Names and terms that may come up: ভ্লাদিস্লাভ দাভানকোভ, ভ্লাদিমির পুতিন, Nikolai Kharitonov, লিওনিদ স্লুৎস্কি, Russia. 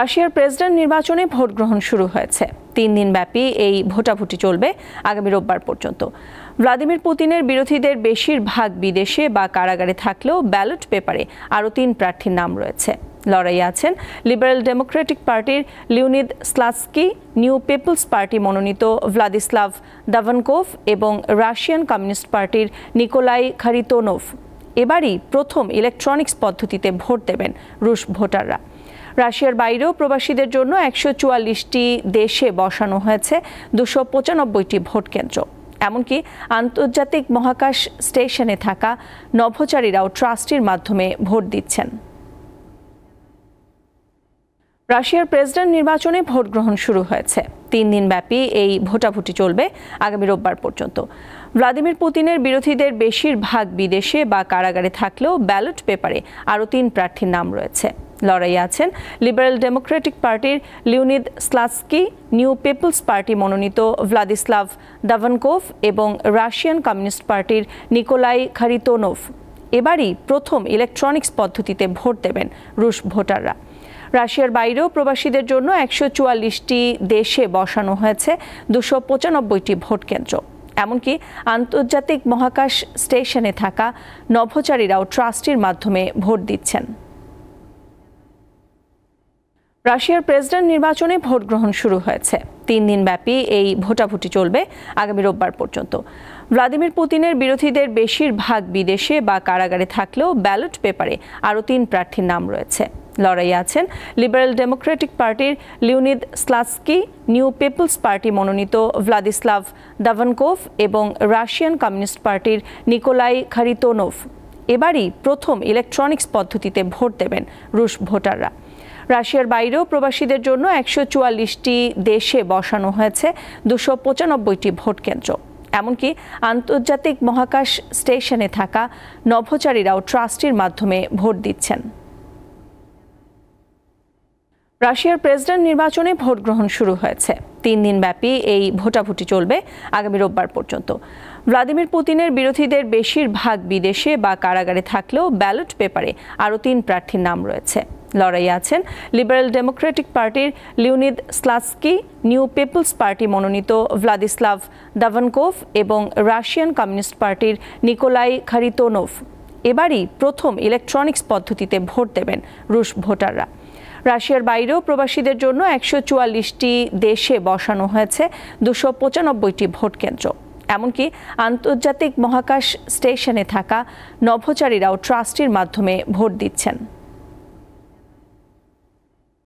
রাশিয়ার প্রেসিডেন্ট নির্বাচনে ভোট গ্রহণ শুরু হয়েছে। তিন দিন ব্যাপী এই ভোটাভুটি চলবে আগামী রোববার পর্যন্ত। ভ্লাদিমির পুতিনের বিরোধীদের বেশিরভাগ বিদেশে বা কারাগারে থাকলেও ব্যালট পেপারে আরও তিন প্রার্থীর নাম রয়েছে। লড়াই আছেন লিবারেল ডেমোক্রেটিক পার্টির লিওনিদ স্লুৎস্কি, New People's party মনোনীত ভ্লাদিস্লাভ দাভানকোভ এবং রাশিয়ান কমিউনিস্ট পার্টির নিকোলাই খারিতোনভ। এবারই প্রথম ইলেকট্রনিক্স পদ্ধতিতে ভোট দেবেন রুশ ভোটাররা। রাশিয়ার বাইরেও প্রবাসীদের জন্য ১৪৪টি দেশে বসানো হয়েছে ২৯৫টি ভোট কেন্দ্র। এমনকি আন্তর্জাতিক মহাকাশ স্টেশনে থাকা নভোচারীরাও ট্রাস্টির মাধ্যমে ভোট দিচ্ছেন। রাশিয়ার প্রেসিডেন্ট নির্বাচনে ভোট গ্রহণ শুরু হয়েছে। তিন দিন ব্যাপী এই ভোটাভুটি চলবে আগামী রোববার পর্যন্ত। ভ্লাদিমির পুতিনের বিরোধীদের বেশিরভাগ বিদেশে বা কারাগারে থাকলেও ব্যালট পেপারে আরও তিন প্রার্থীর নাম রয়েছে। লড়াই আছেন লিবারেল ডেমোক্রেটিক পার্টির লিওনিদ স্লুৎস্কি, New People's party মনোনীত ভ্লাদিস্লাভ দাভানকোভ এবং রাশিয়ান কমিউনিস্ট পার্টির নিকোলাই খারিতোনভ। এবারই প্রথম ইলেকট্রনিক্স পদ্ধতিতে ভোট দেবেন রুশ ভোটাররা। রাশিয়ার বাইরেও প্রবাসীদের জন্য ১৪৪টি দেশে বসানো হয়েছে ২৯৫টি ভোট কেন্দ্র। এমনকি আন্তর্জাতিক মহাকাশ স্টেশনে থাকা নভোচারীরাও ট্রাস্টির মাধ্যমে ভোট দিচ্ছেন। রাশিয়ার প্রেসিডেন্ট নির্বাচনে ভোট গ্রহণ শুরু হয়েছে। তিন দিন ব্যাপী এই ভোটাভুটি চলবে আগামী রোববার পর্যন্ত। ভ্লাদিমির পুতিনের বিরোধীদের বেশিরভাগ বিদেশে বা কারাগারে থাকলেও ব্যালট পেপারে আরও তিন প্রার্থীর নাম রয়েছে। লড়াই আছেন লিবারেল ডেমোক্রেটিক পার্টির লিওনিদ স্লুৎস্কি, New People's party মনোনীত ভ্লাদিস্লাভ দাভানকোভ এবং রাশিয়ান কমিউনিস্ট পার্টির নিকোলাই খারিতোনভ। এবারই প্রথম ইলেকট্রনিক্স পদ্ধতিতে ভোট দেবেন রুশ ভোটাররা। রাশিয়ার বাইরেও প্রবাসীদের জন্য ১৪৪টি দেশে বসানো হয়েছে ২৯৫টি ভোট কেন্দ্র। এমনকি আন্তর্জাতিক মহাকাশ স্টেশনে থাকা নভোচারীরাও ট্রাস্টির মাধ্যমে ভোট দিচ্ছেন। রাশিয়ার প্রেসিডেন্ট নির্বাচনে ভোট গ্রহণ শুরু হয়েছে। তিন দিন ব্যাপী এই ভোটাভুটি চলবে আগামী রোববার পর্যন্ত। ভ্লাদিমির পুতিনের বিরোধীদের বেশিরভাগ বিদেশে বা কারাগারে থাকলেও ব্যালট পেপারে আরও তিন প্রার্থীর নাম রয়েছে। লড়াই আছেন লিবারেল ডেমোক্রেটিক পার্টির লিওনিদ স্লুৎস্কি, New People's party মনোনীত ভ্লাদিস্লাভ দাভানকোভ এবং রাশিয়ান কমিউনিস্ট পার্টির নিকোলাই খারিতোনভ। এবারই প্রথম ইলেকট্রনিক্স পদ্ধতিতে ভোট দেবেন রুশ ভোটাররা। রাশিয়ার বাইরেও প্রবাসীদের জন্য ১৪৪টি দেশে বসানো হয়েছে ২৯৫টি ভোট কেন্দ্র। এমনকি আন্তর্জাতিক মহাকাশ স্টেশনে থাকা নভোচারীরাও ট্রাস্টির মাধ্যমে ভোট দিচ্ছেন।